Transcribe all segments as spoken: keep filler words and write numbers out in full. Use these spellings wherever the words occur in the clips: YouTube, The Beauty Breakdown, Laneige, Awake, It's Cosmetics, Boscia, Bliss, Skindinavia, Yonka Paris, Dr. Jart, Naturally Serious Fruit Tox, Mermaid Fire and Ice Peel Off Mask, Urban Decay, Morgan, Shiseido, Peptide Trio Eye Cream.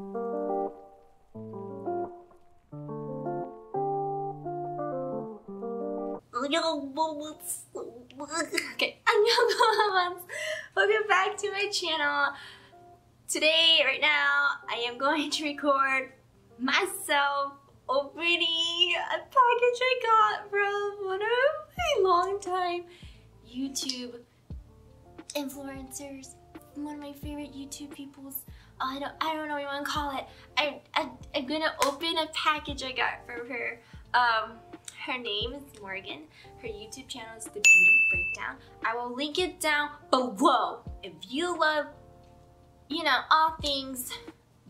Okay, I'm Yonka. Welcome back to my channel. Today, right now, I am going to record myself opening a package I got from one of my longtime YouTube influencers, one of my favorite YouTube peoples. Oh, I don't, I don't know what you want to call it. I, I, I'm gonna open a package I got from her. Um, her name is Morgan. Her YouTube channel is The Beauty Breakdown. I will link it down below. If you love, you know, all things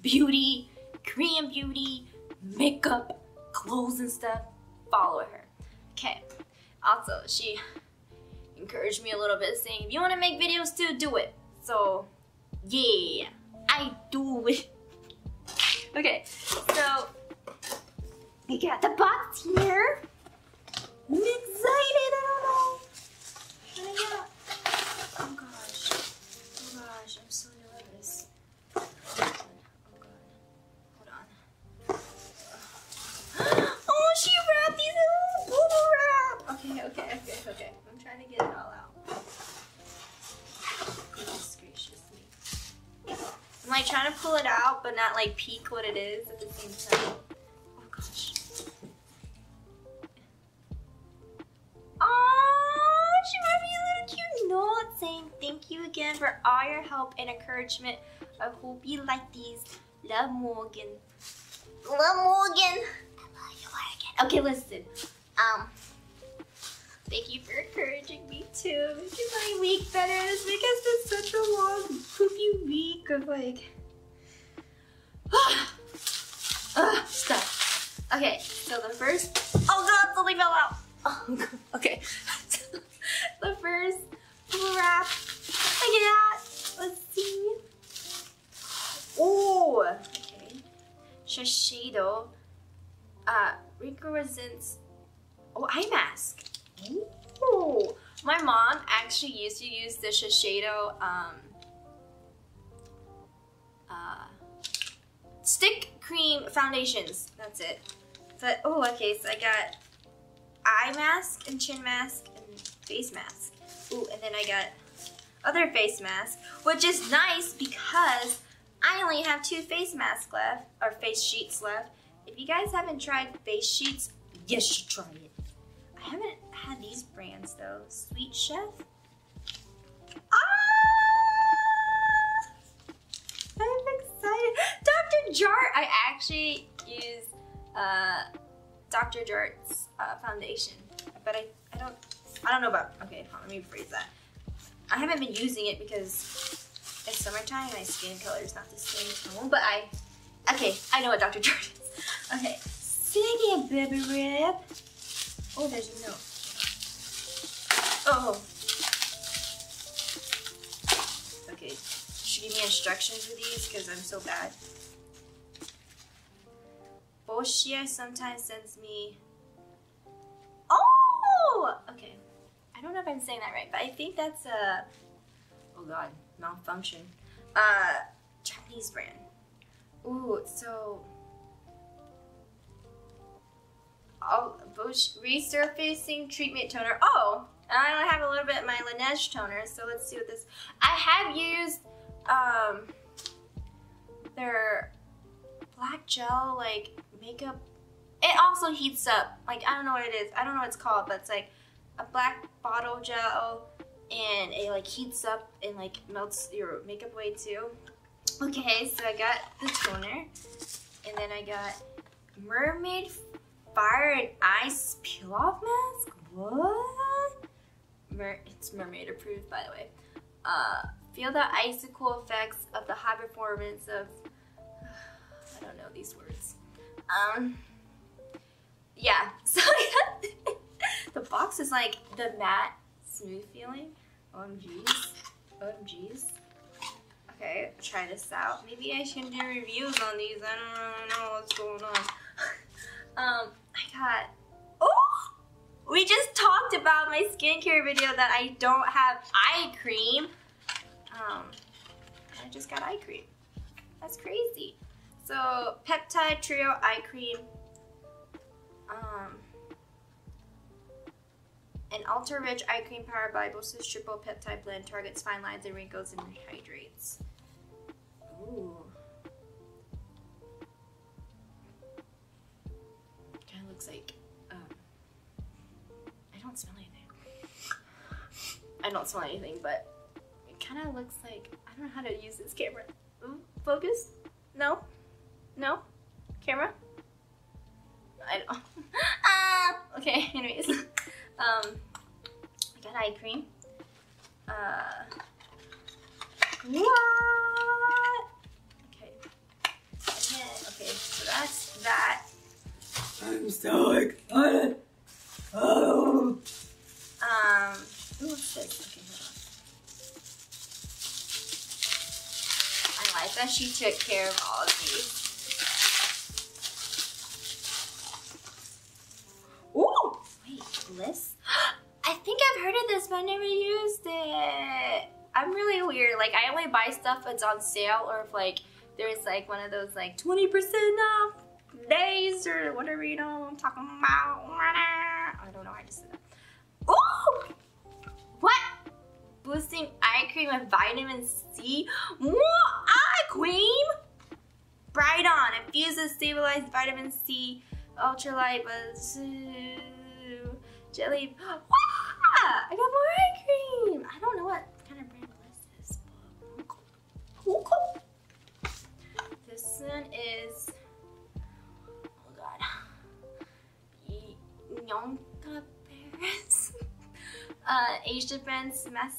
beauty, Korean beauty, makeup, clothes and stuff, follow her. Okay. Also, she encouraged me a little bit, saying, if you want to make videos too, do it. So, yeah. I do it. Okay, so we got the box here. I'm excited. I don't know. I oh gosh. Oh gosh, I'm so nervous. Oh god. Hold on. Oh, she wrapped these in a bubble wrap. Okay, okay, okay, okay. I'm trying to get it all out. I'm like trying to pull it out, but not like peek what it is at the same time. Oh gosh. Oh, she wrote me a little cute note saying thank you again for all your help and encouragement. I hope you like these. Love, Morgan. Love, Morgan. I love you, Morgan. Okay, listen. Um, thank you for encouraging me too. Making my week better. This week has been such a long, poopy week of like uh, stuff. Okay, so the first. Oh god, something fell out. Oh god. Okay. The first wrap. Look at that. Let's see. Oh. Okay. Shiseido. Uh, wrinkle resistance. Oh, eye mask. Ooh. My mom actually used to use the Shiseido um, uh, stick cream foundations. That's it. But oh, okay. So I got eye mask and chin mask and face mask. Ooh, and then I got other face mask, which is nice because I only have two face masks left or face sheets left. If you guys haven't tried face sheets, you should try it. I haven't had these brands though. Sweet Chef. Ah! I'm excited. Doctor Jart. I actually use uh, Doctor Jart's uh, foundation, but I I don't I don't know about. Okay, hold on, let me rephrase that. I haven't been using it because it's summertime. My skin color is not the same as normal, but I okay. I know what Doctor Jart is. Okay, sing it, baby rib. Oh, there's a note. Oh. Okay, she gave me instructions for these because I'm so bad. Boscia sometimes sends me. Oh! Okay. I don't know if I'm saying that right, but I think that's a. Oh god, malfunction. Uh, Japanese brand. Ooh, so. Oh, resurfacing treatment toner. Oh, and I don't have a little bit of my Laneige toner, so let's see what this. I have used um, their black gel like makeup. It also heats up. Like I don't know what it is. I don't know what it's called, but it's like a black bottle gel, and it like heats up and like melts your makeup away too. Okay, so I got the toner, and then I got Mermaid Fire and Ice Peel Off Mask? What? Mer it's mermaid approved, by the way. Uh, feel the icicle effects of the high performance of... I don't know these words. Um, yeah. So the box is like the matte, smooth feeling. O M Gs. O M Gs. Okay, try this out. Maybe I should do reviews on these. I don't really know what's going on. Um, I got, oh, we just talked about my skincare video that I don't have eye cream. Um, I just got eye cream. That's crazy. So Peptide Trio Eye Cream, um, an ultra rich eye cream powered by Boss's triple peptide blend, targets fine lines and wrinkles and rehydrates. Ooh. Kind of looks like, um, I don't smell anything. I don't smell anything, but it kind of looks like, I don't know how to use this camera. Ooh, focus? No? No? Camera? I don't. Ah! Okay, anyways. Um, I got eye cream. Uh, what? Okay. Okay, so that's that. I'm so excited. Oh. Um. Ooh, shit. Okay, hold on. I like that she took care of all of these. Bliss? I think I've heard of this, but I never used it. I'm really weird. Like, I only buy stuff that's on sale, or if like there's like one of those like twenty percent off days or whatever, you know what I'm talking about. I don't know, I just said that. Oh! What? Boosting eye cream with vitamin C? More eye cream? Bright on. Infuses stabilized vitamin C, ultralight, but jelly. Wow! I got more eye cream! I don't know what kind of brand Bliss is, but cool, cool. This one is, oh god, Yonka Paris. uh, Age Defense Mask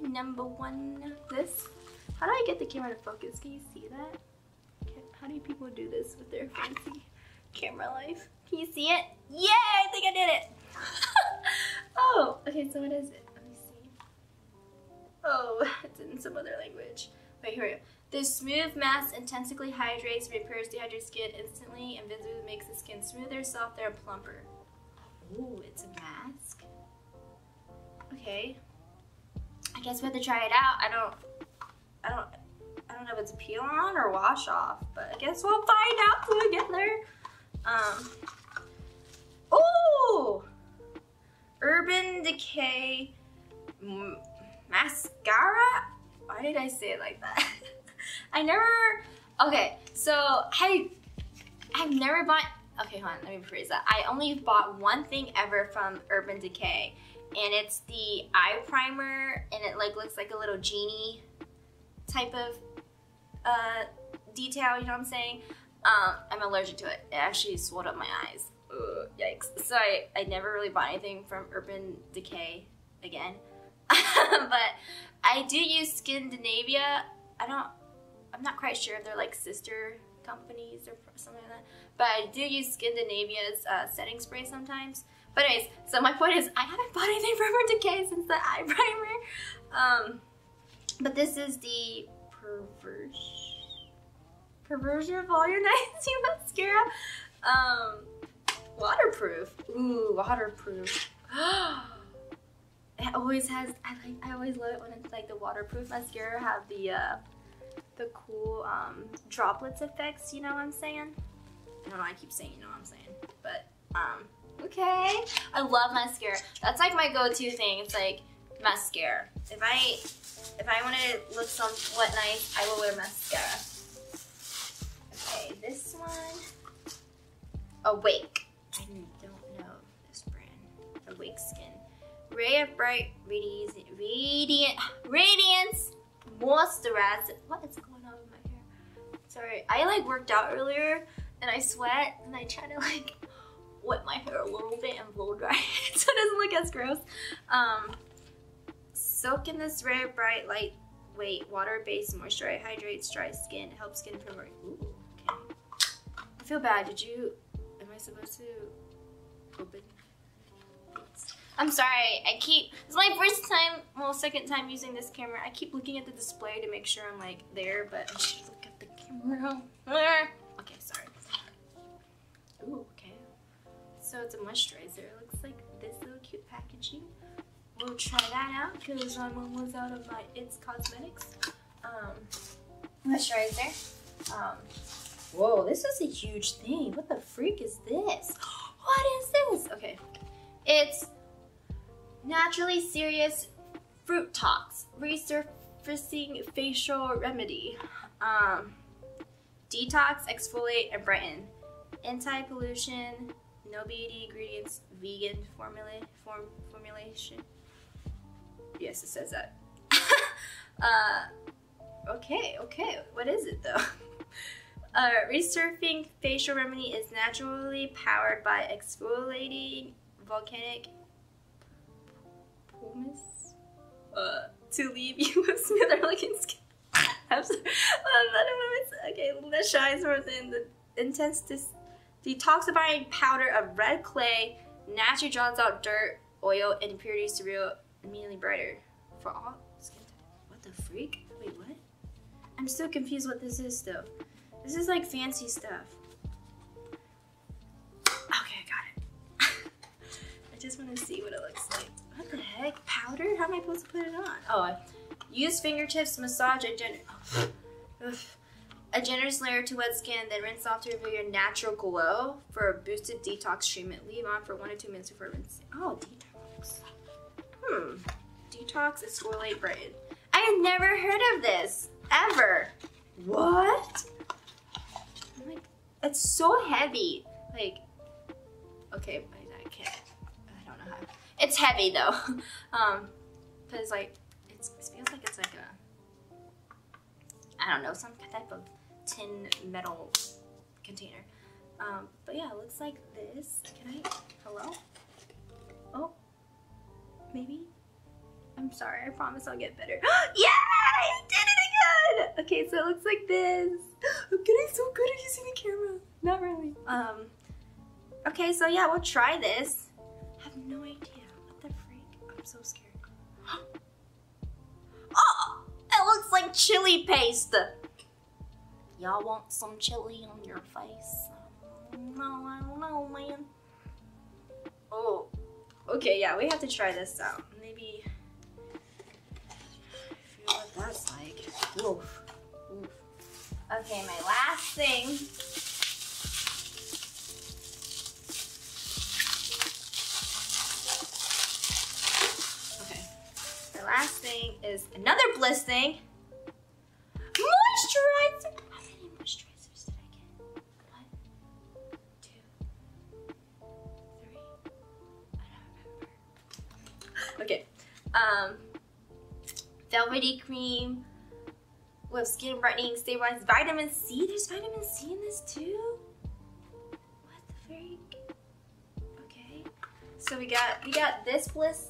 Number One. This. How do I get the camera to focus? Can you see that? How do people do this with their fancy camera life? Can you see it? Yay! I think I did it! Oh, okay, so what is it? Let me see. Oh, it's in some other language. Wait, here we go. This smooth mask intensively hydrates, repairs dehydrated skin instantly, and visibly makes the skin smoother, softer, and plumper. Ooh, it's a mask. Okay. I guess we have to try it out. I don't, I don't, I don't know if it's peel on or wash off, but I guess we'll find out when we get there. Um. Oh, Urban Decay M mascara. Why did I say it like that? I never. Okay, so I I've never bought. Okay, hold on. Let me rephrase that. I only bought one thing ever from Urban Decay, and it's the eye primer, and it like looks like a little genie type of uh, detail. You know what I'm saying? Um, I'm allergic to it. It actually swelled up my eyes. Ugh, yikes. So I, I never really bought anything from Urban Decay again. But I do use Skindinavia. I don't, I'm not quite sure if they're like sister companies or something like that. But I do use Skindinavia's uh, setting spray sometimes. But anyways, so my point is I haven't bought anything from Urban Decay since the eye primer. Um, but this is the Perversion. Perversion Volumizing Mascara, um, waterproof. Ooh, waterproof. It always has. I like. I always love it when it's like the waterproof mascara have the uh, the cool um, droplets effects. You know what I'm saying? I don't know. I keep saying you know what I'm saying, but um, okay. I love mascara. That's like my go-to thing. It's like mascara. If I if I want to look somewhat nice, I will wear mascara. Okay, this one, Awake. I don't know this brand. Awake Skin. Ray of Bright Radiance, Radiant, Radiance Moisturizer. What is going on with my hair? Sorry, I like worked out earlier and I sweat and I try to like wet my hair a little bit and blow dry it so it doesn't look as gross. Um, soak in this Ray of Bright Lightweight Water-Based Moisturizer. Hydrates dry skin, helps skin promote. Ooh. I feel bad. Did you? Am I supposed to open? I'm sorry. I keep. It's my first time, well, second time using this camera. I keep looking at the display to make sure I'm like there, but I should look at the camera. Okay, sorry. Ooh, okay. So it's a moisturizer. It looks like this little cute packaging. We'll try that out because I'm almost out of my It's Cosmetics um, moisturizer. Um, whoa, this is a huge thing. What the freak is this? What is this? Okay, it's Naturally Serious Fruit Tox Resurfacing Facial Remedy. Um, detox, exfoliate, and brighten. Anti-pollution, no B A D ingredients, vegan formula form, formulation. Yes, it says that. uh, okay, okay. What is it though? Uh, resurfacing facial remedy is naturally powered by exfoliating volcanic pumice uh, to leave you with smoother-looking skin. I'm sorry. Okay, that shines within the intense detoxifying powder of red clay naturally draws out dirt, oil, and impurities to real immediately brighter for all skin types. What the freak? Wait, what? I'm so confused what this is though. This is like fancy stuff. Okay, I got it. I just want to see what it looks like. What the heck? Powder? How am I supposed to put it on? Oh, I use fingertips to massage a generous, oh, a generous layer to wet skin, then rinse off to reveal your natural glow for a boosted detox treatment. Leave on for one or two minutes before rinsing. Oh, detox. Hmm. Detox, exfoliate, brighten. I had never heard of this ever. What? I'm like, it's so heavy. Like, okay, I can't. I don't know how. It's heavy though. Um, but it's like, it's, it feels like it's like a, I don't know, some type of tin metal container. Um, but yeah, it looks like this. Can I? Hello? Oh, maybe. I'm sorry. I promise I'll get better. Yeah, I did it. Okay, so it looks like this. I'm getting so good at using the camera. Not really. Um. Okay, so yeah, we'll try this. I have no idea. What the freak? I'm so scared. Oh! It looks like chili paste. Y'all want some chili on your face? No, I don't know, man. Oh. Okay, yeah, we have to try this out. Maybe. What that's like. Oof. Oof. Okay, my last thing. Okay. The last thing is another Bliss thing. Moisturizer! How many moisturizers did I get? One, two, three. I don't remember. Okay. Um. Velvety cream with skin brightening, stabilized, vitamin C. There's vitamin C in this too? What the freak? Okay. So we got we got this Bliss.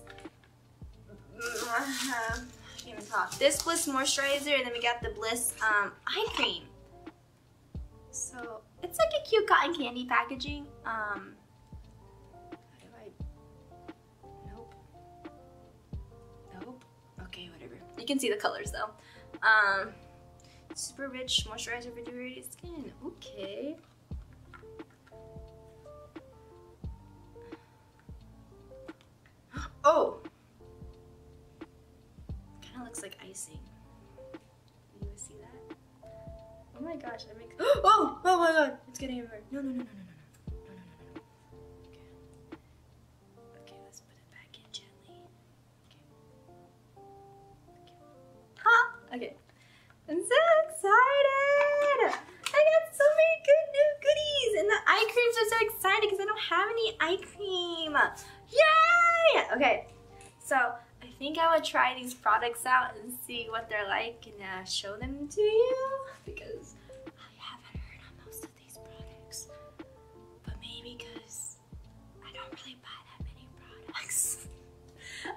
Uh, I can't even talk. This Bliss moisturizer, and then we got the Bliss um, eye cream. So it's like a cute cotton candy packaging. Um, You can see the colors though. Um, super rich moisturizer for dehydrated skin. Okay. Oh! Kind of looks like icing. You guys see that? Oh my gosh, that makes. Oh! Oh my god! It's getting everywhere. No, no, no, no, no, no. No, no, no, no. Okay. Okay, let's put it back in gently. Okay, I'm so excited! I got so many good new goodies! And the eye creams are so excited because I don't have any eye cream! Yay! Okay, so I think I would try these products out and see what they're like and uh, show them to you because I haven't heard on most of these products. But maybe because I don't really buy that many products.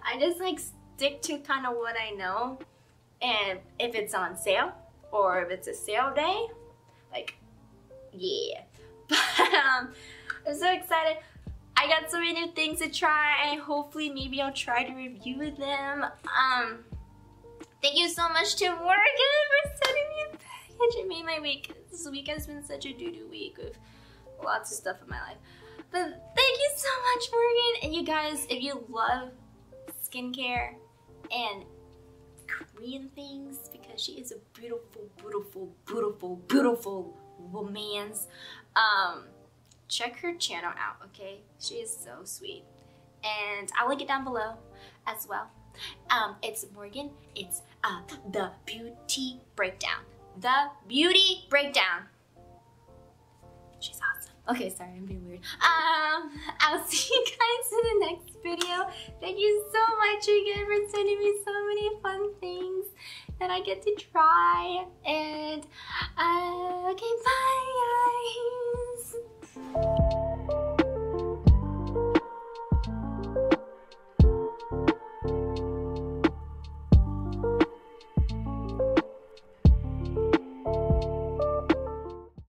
I just like stick to kind of what I know. And if it's on sale, or if it's a sale day, like, yeah. But um, I'm so excited. I got so many new things to try, and hopefully maybe I'll try to review them. Um, thank you so much to Morgan for sending me a package. It made my week. This week has been such a doo-doo week with lots of stuff in my life. But thank you so much, Morgan. And you guys, if you love skincare and Korean things because she is a beautiful, beautiful, beautiful, beautiful woman. Um, check her channel out, okay? She is so sweet. And I'll link it down below as well. Um, it's Morgan. It's uh, The Beauty Breakdown. The Beauty Breakdown. She's awesome. Okay, sorry, I'm being weird. Um, I'll see you guys in the next video. Thank you so much again for sending me so many fun things that I get to try. And, uh, okay, bye guys.